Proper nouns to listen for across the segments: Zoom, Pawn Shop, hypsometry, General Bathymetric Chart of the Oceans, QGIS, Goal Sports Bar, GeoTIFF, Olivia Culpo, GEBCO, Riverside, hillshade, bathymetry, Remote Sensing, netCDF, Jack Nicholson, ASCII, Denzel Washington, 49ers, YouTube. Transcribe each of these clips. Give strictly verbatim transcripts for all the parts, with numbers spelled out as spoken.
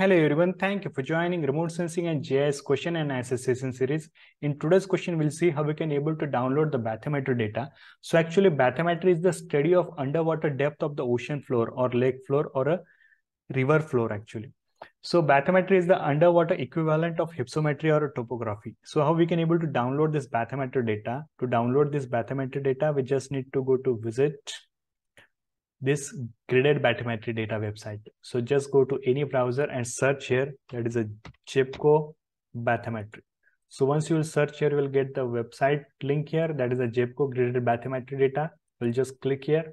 Hello everyone, thank you for joining Remote Sensing and G I S question and answer session series. In today's question, we'll see how we can able to download the bathymetry data. So actually bathymetry is the study of underwater depth of the ocean floor or lake floor or a river floor actually. So bathymetry is the underwater equivalent of hypsometry or a topography. So how we can able to download this bathymetry data? To download this bathymetry data, we just need to go to visit this gridded bathymetry data website. So just go to any browser and search here. That is a GEBCO bathymetry. So once you will search here, you will get the website link here. That is a GEBCO gridded bathymetry data. We'll just click here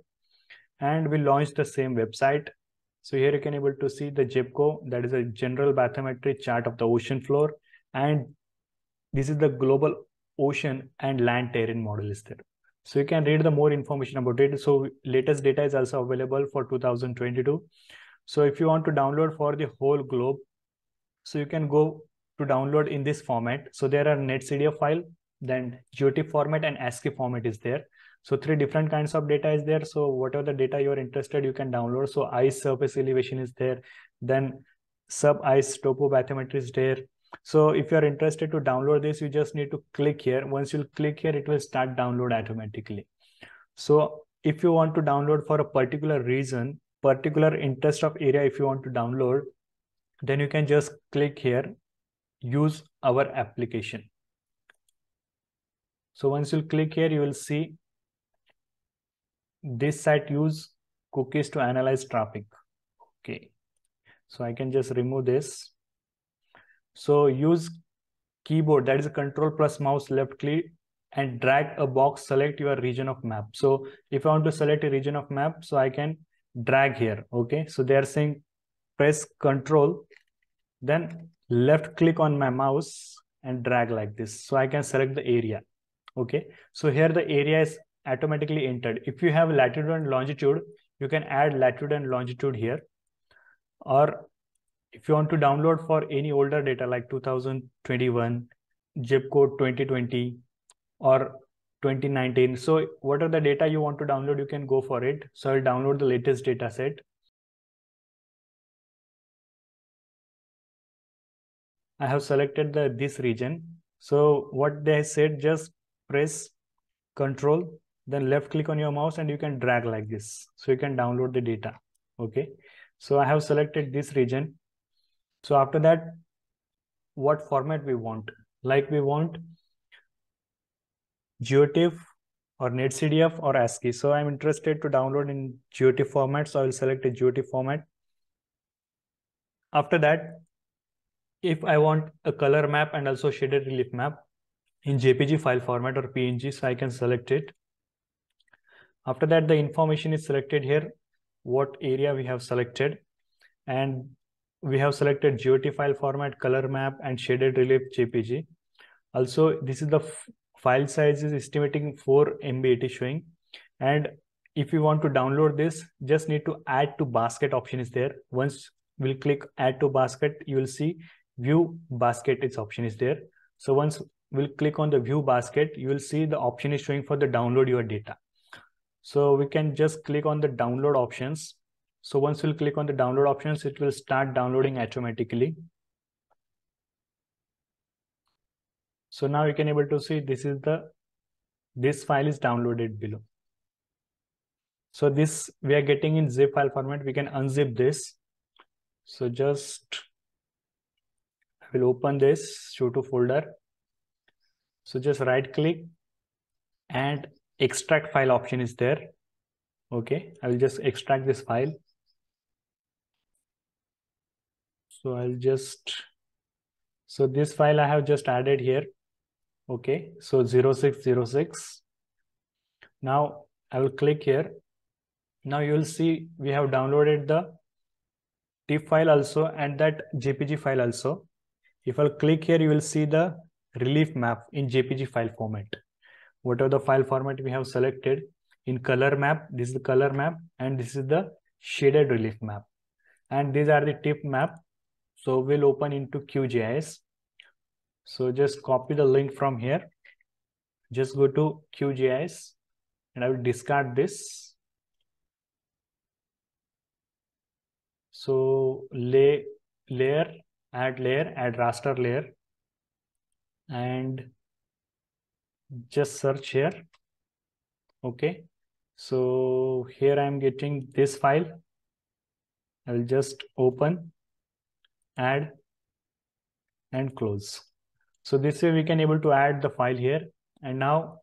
and we'll launch the same website. So here you can able to see the GEBCO, that is a general bathymetry chart of the ocean floor. And this is the global ocean and land terrain model is there. So you can read the more information about it. So latest data is also available for two thousand twenty-two. So if you want to download for the whole globe, so you can go to download in this format. So there are net C D F file, then GeoTIFF format and ASCII format is there. So three different kinds of data is there. So whatever the data you're interested, you can download. So ice surface elevation is there. Then sub ice topo bathymetry is there. So if you're interested to download this, you just need to click here. Once you'll click here, it will start download automatically. So if you want to download for a particular reason, particular interest of area, if you want to download, then you can just click here, use our application. So once you'll click here, you will see this site use cookies to analyze traffic. Okay. So I can just remove this. So use keyboard, that is a control plus mouse left click and drag a box, select your region of map. So if I want to select a region of map, so I can drag here. Okay. So they are saying press control, then left click on my mouse and drag like this. So I can select the area. Okay. So here the area is automatically entered. If you have latitude and longitude, you can add latitude and longitude here. Or if you want to download for any older data like two thousand twenty-one, GEBCO twenty twenty or twenty nineteen. So what are the data you want to download, you can go for it. So I'll download the latest data set. I have selected the this region. So what they said, just press control, then left click on your mouse and you can drag like this. So you can download the data. Okay. So I have selected this region. So after that, what format we want, like we want GeoTIFF or net C D F or ASCII. So I'm interested to download in GeoTIFF format. So I will select a GeoTIFF format. After that, if I want a color map and also shaded relief map in J P G file format or P N G, so I can select it. After that, the information is selected here, what area we have selected, and we have selected GeoTIFF file format, color map, and shaded relief J P G. Also, this is the file size is estimating four M B it is showing. And if you want to download this, just need to add to basket option is there. Once we'll click add to basket, you will see view basket, its option is there. So once we'll click on the view basket, you will see the option is showing for the download your data. So we can just click on the download options. So once we'll click on the download options, it will start downloading automatically. So now you can able to see this is the, this file is downloaded below. So this we are getting in zip file format. We can unzip this. So just, I will open this, show to folder. So just right click and extract file option is there. Okay. I will just extract this file. So I'll just, so this file I have just added here. Okay. So zero six zero six. Now I will click here. Now you will see we have downloaded the TIFF file also and that J P G file also. If I'll click here, you will see the relief map in J P G file format. Whatever the file format we have selected in color map, this is the color map and this is the shaded relief map. And these are the TIFF map. So we'll open into Q G I S. So just copy the link from here. Just go to Q G I S and I will discard this. So lay layer, add layer, add raster layer, and just search here. Okay, so here I am getting this file. I'll just open, add, and close. So this way we can able to add the file here. And now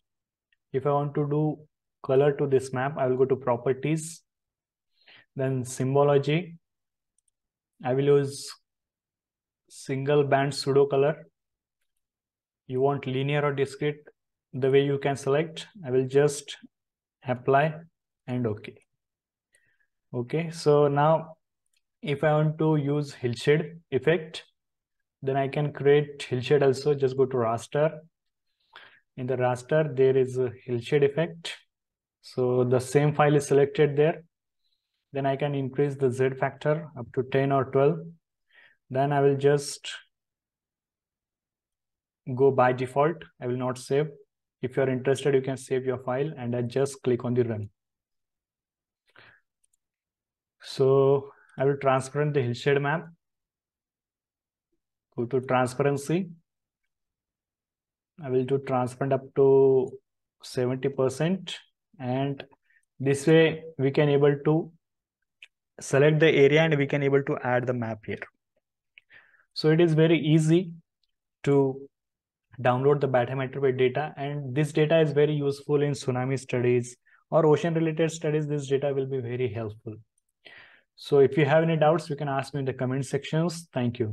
if I want to do color to this map, I will go to properties, then symbology. I will use single band pseudo color. You want linear or discrete, the way you can select. I will just apply and okay. Okay, so now if I want to use hillshade effect, then I can create hillshade also. Just go to raster. In the raster, there is a hillshade effect. So the same file is selected there. Then I can increase the Z factor up to ten or twelve. Then I will just go by default. I will not save. If you're interested, you can save your file and I just click on the run. So I will transparent the hillshade map. Go to transparency. I will do transparent up to seventy percent. And this way we can able to select the area and we can able to add the map here. So it is very easy to download the bathymetric data, and this data is very useful in tsunami studies or ocean related studies. This data will be very helpful. So if you have any doubts, you can ask me in the comment sections. Thank you.